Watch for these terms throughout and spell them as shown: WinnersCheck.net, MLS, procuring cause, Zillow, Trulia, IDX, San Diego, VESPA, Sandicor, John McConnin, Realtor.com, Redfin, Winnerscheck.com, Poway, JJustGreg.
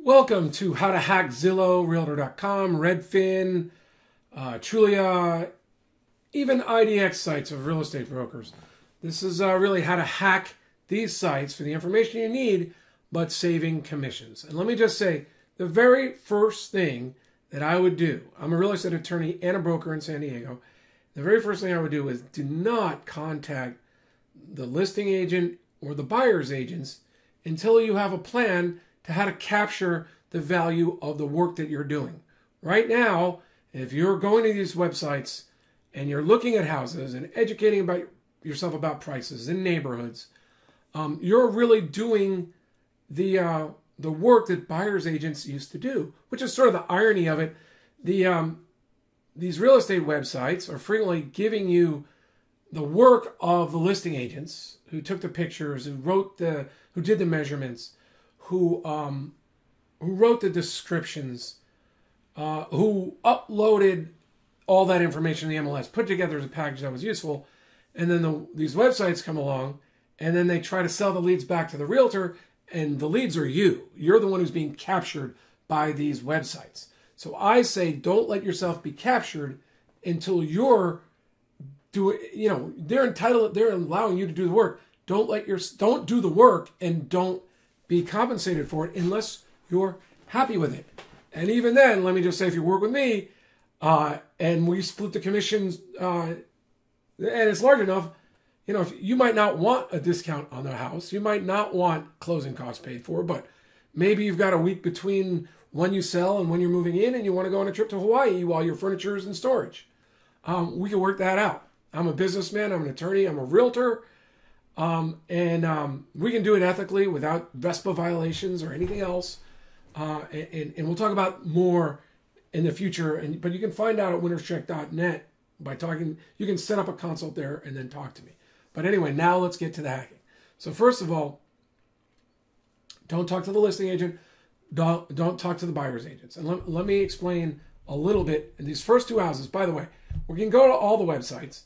Welcome to How to Hack Zillow, Realtor.com, Redfin, Trulia, even IDX sites of real estate brokers. This is really how to hack these sites for the information you need, but saving commissions. And let me just say, the very first thing that I would do, I'm a real estate attorney and a broker in San Diego, the very first thing I would do is do not contact the listing agent or the buyer's agents until you have a plan to how to capture the value of the work that you're doing. Right now, if you're going to these websites and you're looking at houses and educating yourself about prices and neighborhoods, you're really doing the work that buyer's agents used to do, which is sort of the irony of it. These real estate websites are frequently giving you the work of the listing agents who took the pictures, who did the measurements, who wrote the descriptions, who uploaded all that information in the MLS, put together as a package that was useful, and then these websites come along, and then they try to sell the leads back to the realtor, and the leads are you. You're the one who's being captured by these websites. So I say, don't let yourself be captured until you're doing, you know, they're entitled, they're allowing you to do the work. Don't do the work and don't be compensated for it unless you're happy with it. And even then, let me just say, if you work with me and we split the commissions and it's large enough, you know, if you might not want a discount on the house. You might not want closing costs paid for, but maybe you've got a week between when you sell and when you're moving in and you want to go on a trip to Hawaii while your furniture is in storage. We can work that out. I'm a businessman, I'm an attorney, I'm a realtor, we can do it ethically without VESPA violations or anything else. And we'll talk about more in the future, but you can find out at WinnersCheck.net by talking. You can set up a consult there and then talk to me. But anyway, now let's get to the hacking. So first of all, don't talk to the listing agent. Don't talk to the buyer's agents. And let me explain a little bit. In these first two houses, by the way, we can go to all the websites,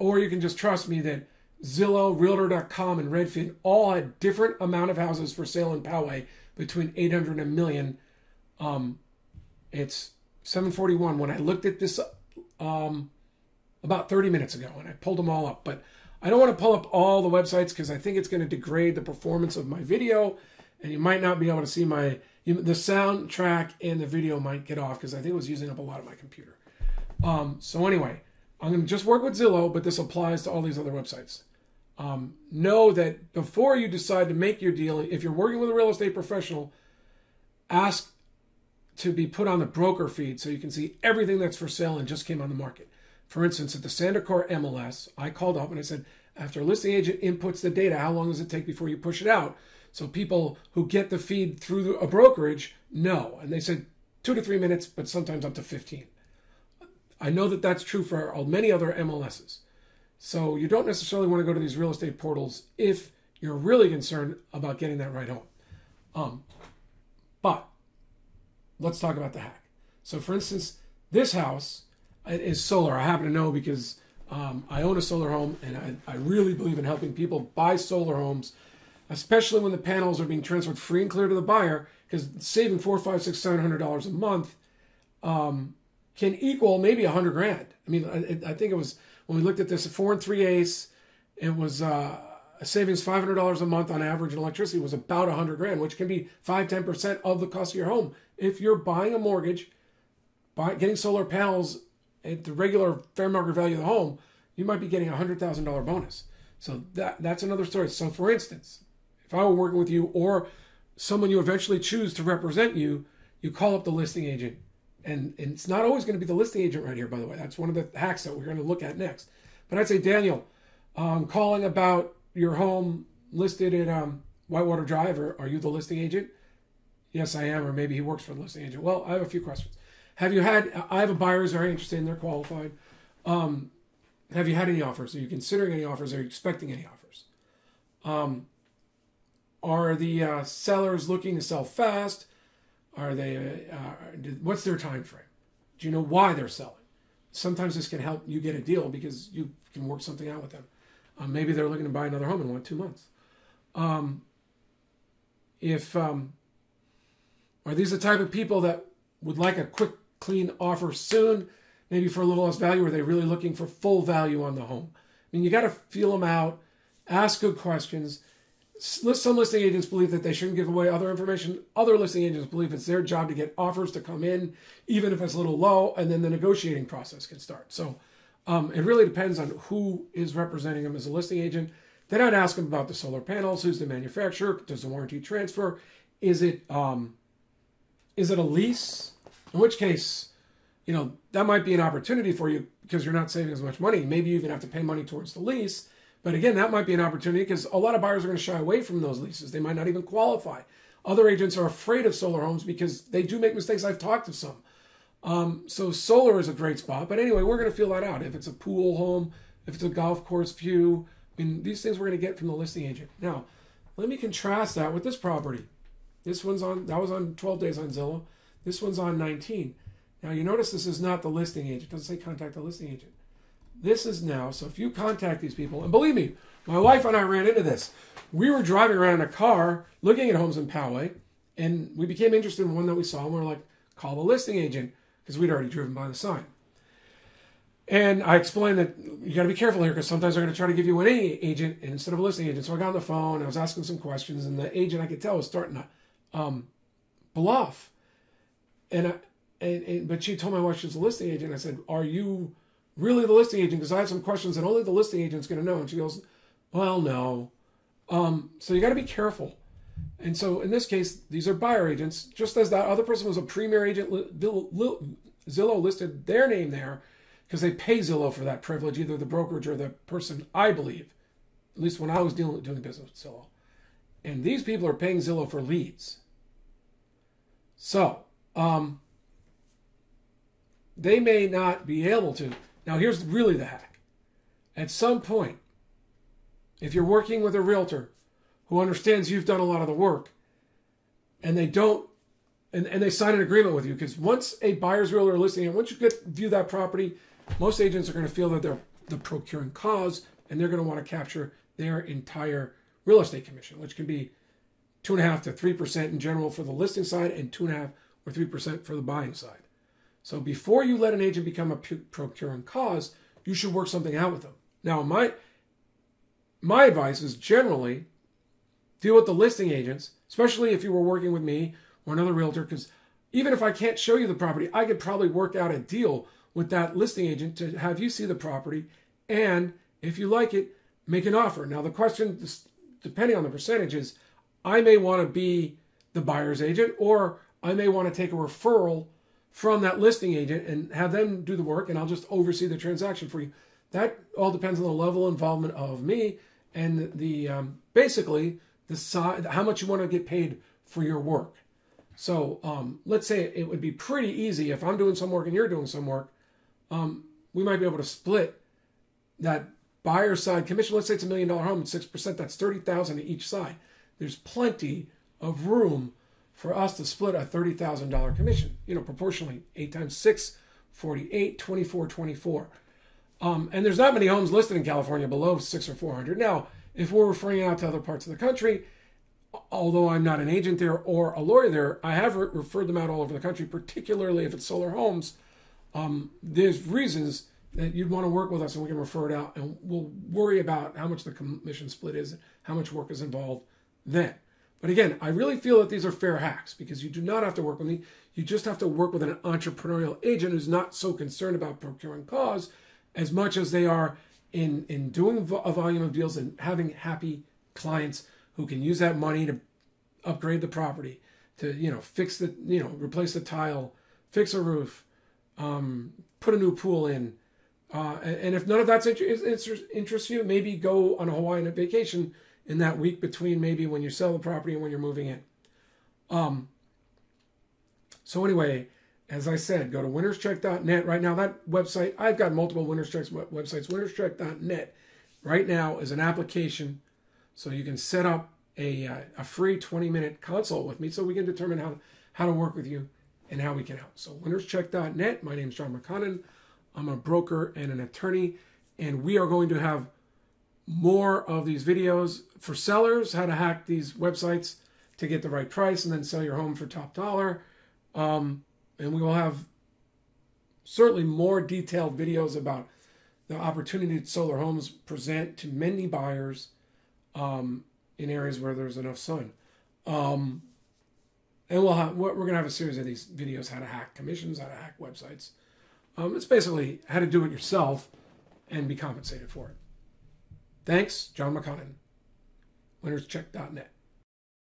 or you can just trust me that Zillow, Realtor.com, and Redfin all had different amount of houses for sale in Poway between 800 and a million. It's 741 when I looked at this about 30 minutes ago, and I pulled them all up, but I don't want to pull up all the websites because I think it's going to degrade the performance of my video, and you might not be able to see the soundtrack, and the video might get off because I think it was using up a lot of my computer. So anyway, I'm going to just work with Zillow, but this applies to all these other websites. Know that before you decide to make your deal, if you're working with a real estate professional, ask to be put on the broker feed so you can see everything that's for sale and just came on the market. For instance, at the Sandicor MLS, I called up and I said, after a listing agent inputs the data, how long does it take before you push it out? So people who get the feed through a brokerage know. And they said 2 to 3 minutes, but sometimes up to 15. I know that that's true for many other MLSs. So you don't necessarily want to go to these real estate portals if you're really concerned about getting that right home. But let's talk about the hack. So for instance, this house is solar. I happen to know because I own a solar home, and I really believe in helping people buy solar homes, especially when the panels are being transferred free and clear to the buyer, because saving $400, $500, $600, $700 a month can equal maybe $100 grand. I mean, I think it was, when we looked at this, a 4 3/8, it was a savings $500 a month on average, and electricity was about $100 grand, which can be 5-10% of the cost of your home. If you're buying a mortgage, getting solar panels at the regular fair market value of the home, you might be getting a $100,000 bonus. So that's another story. So for instance, if I were working with you or someone you eventually choose to represent you, you call up the listing agent. And it's not always going to be the listing agent right here, by the way. That's one of the hacks that we're going to look at next. But I'd say, Daniel, calling about your home listed at Whitewater Drive, or are you the listing agent? Yes, I am. Or maybe he works for the listing agent. Well, I have a few questions. I have a buyer who's very interested, and they're qualified. Have you had any offers? Are you considering any offers? Are you expecting any offers? Are the sellers looking to sell fast? Are they? What's their time frame? Do you know why they're selling? Sometimes this can help you get a deal because you can work something out with them. Maybe they're looking to buy another home in 1 or 2 months. Are these the type of people that would like a quick, clean offer soon, maybe for a little less value? Or are they really looking for full value on the home? I mean, you got to feel them out, ask good questions. Some listing agents believe that they shouldn't give away other information. Other listing agents believe it's their job to get offers to come in, even if it's a little low, and then the negotiating process can start. So it really depends on who is representing them as a listing agent. Then I'd ask them about the solar panels. Who's the manufacturer? Does the warranty transfer? Is it a lease? In which case, you know, that might be an opportunity for you because you're not saving as much money. Maybe you even have to pay money towards the lease. But again, that might be an opportunity because a lot of buyers are going to shy away from those leases. They might not even qualify. Other agents are afraid of solar homes because they do make mistakes. I've talked to some. So solar is a great spot. But anyway, we're going to feel that out. If it's a pool home, if it's a golf course view, I mean, these things we're going to get from the listing agent. Now, let me contrast that with this property. This one's on, that was on 12 days on Zillow. This one's on 19. Now, you notice this is not the listing agent. It doesn't say contact the listing agent. This is now, so if you contact these people, and believe me, my wife and I ran into this. We were driving around in a car looking at homes in Poway, and we became interested in one that we saw, and we were like, call the listing agent, because we'd already driven by the sign. And I explained that you got to be careful here, because sometimes they're going to try to give you an agent instead of a listing agent. So I got on the phone, and I was asking some questions, and the agent, I could tell, was starting to bluff. But she told my wife she was a listing agent. I said, are you really the listing agent? Because I have some questions that only the listing agent's going to know. And she goes, well, no. So you got to be careful. And so in this case, these are buyer agents. Just as that other person was a Premier agent, Zillow listed their name there because they pay Zillow for that privilege, either the brokerage or the person, I believe, at least when I was doing business with Zillow. And these people are paying Zillow for leads. So they may not be able to. Now, here's really the hack. At some point, if you're working with a realtor who understands you've done a lot of the work and they don't, and they sign an agreement with you, because once a buyer's realtor or listing, and once you view that property, most agents are going to feel that they're the procuring cause and they're going to want to capture their entire real estate commission, which can be 2.5 to 3% in general for the listing side and 2.5 or 3% for the buying side. So before you let an agent become a procuring cause, you should work something out with them. Now, my advice is generally deal with the listing agents, especially if you were working with me or another realtor, because even if I can't show you the property, I could probably work out a deal with that listing agent to have you see the property, and if you like it, make an offer. Now, the question, depending on the percentages, I may want to be the buyer's agent, or I may want to take a referral from that listing agent and have them do the work, and I'll just oversee the transaction for you. That all depends on the level of involvement of me and the basically the size, how much you want to get paid for your work. So let's say it would be pretty easy if I'm doing some work and you're doing some work. We might be able to split that buyer side commission. Let's say it's $1 million home, 6%. That's $30,000 to each side. There's plenty of room for us to split a $30,000 commission, you know, proportionally, 8 times 6, 48, 24, 24. And there's not many homes listed in California below 600 or 400. Now, if we're referring out to other parts of the country, although I'm not an agent there or a lawyer there, I have referred them out all over the country, particularly if it's solar homes. There's reasons that you'd want to work with us and we can refer it out, and we'll worry about how much the commission split is, how much work is involved then. But again, I really feel that these are fair hacks because you do not have to work with me. You just have to work with an entrepreneurial agent who's not so concerned about procuring cause as much as they are in doing a volume of deals and having happy clients who can use that money to upgrade the property, to, you know, fix the, you know, replace the tile, fix a roof, put a new pool in. And if none of that interests you, maybe go on a Hawaiian vacation in that week between maybe when you sell the property and when you're moving in. So anyway, as I said, go to WinnersCheck.net right now. That website, I've got multiple WinnersCheck websites. WinnersCheck.net right now is an application, so you can set up a free 20-minute consult with me so we can determine how to work with you and how we can help. So WinnersCheck.net, my name is John McConnin. I'm a broker and an attorney, and we are going to have more of these videos for sellers, how to hack these websites, to get the right price and then sell your home for top dollar. And we will have certainly more detailed videos about the opportunity that solar homes present to many buyers in areas where there's enough sun. And we're going to have a series of these videos, how to hack commissions, how to hack websites. It's basically how to do it yourself and be compensated for it. Thanks, John McConnin, WinnersCheck.net.